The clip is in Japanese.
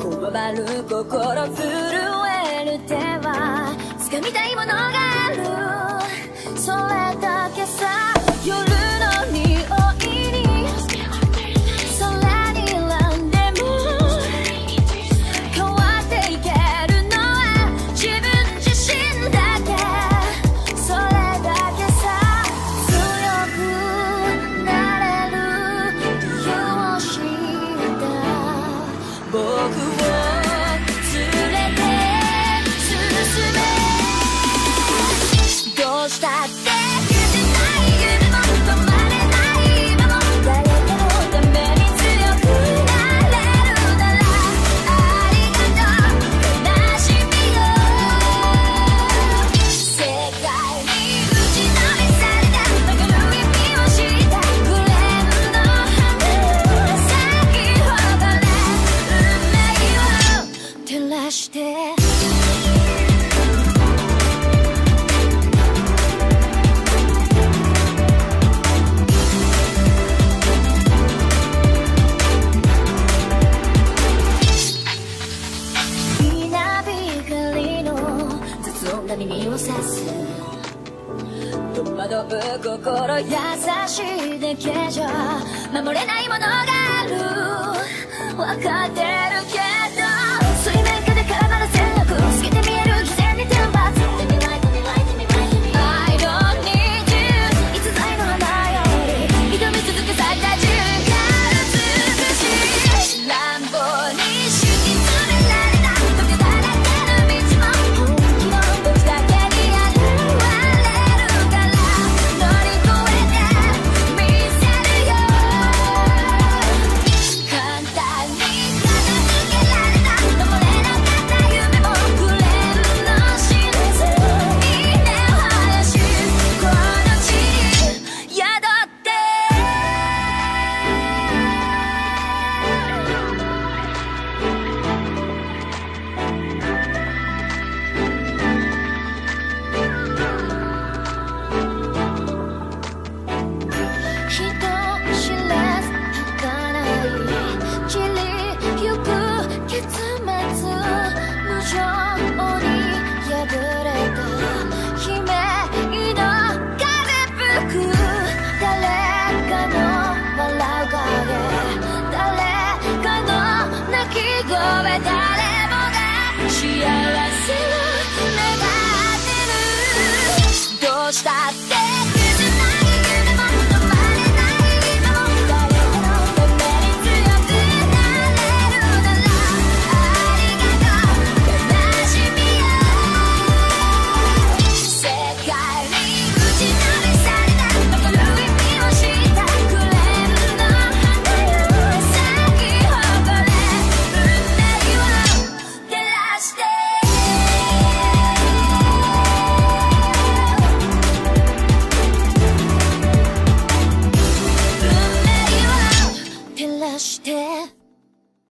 困る心震える手は掴みたいものがあるそれだけさ夜の匂いに空にランデム変わっていけるのは自分自身だけそれだけさ強くなれる理由を知った僕は 耳を刺す戸惑う心優しいだけじゃ守れないものがある分かって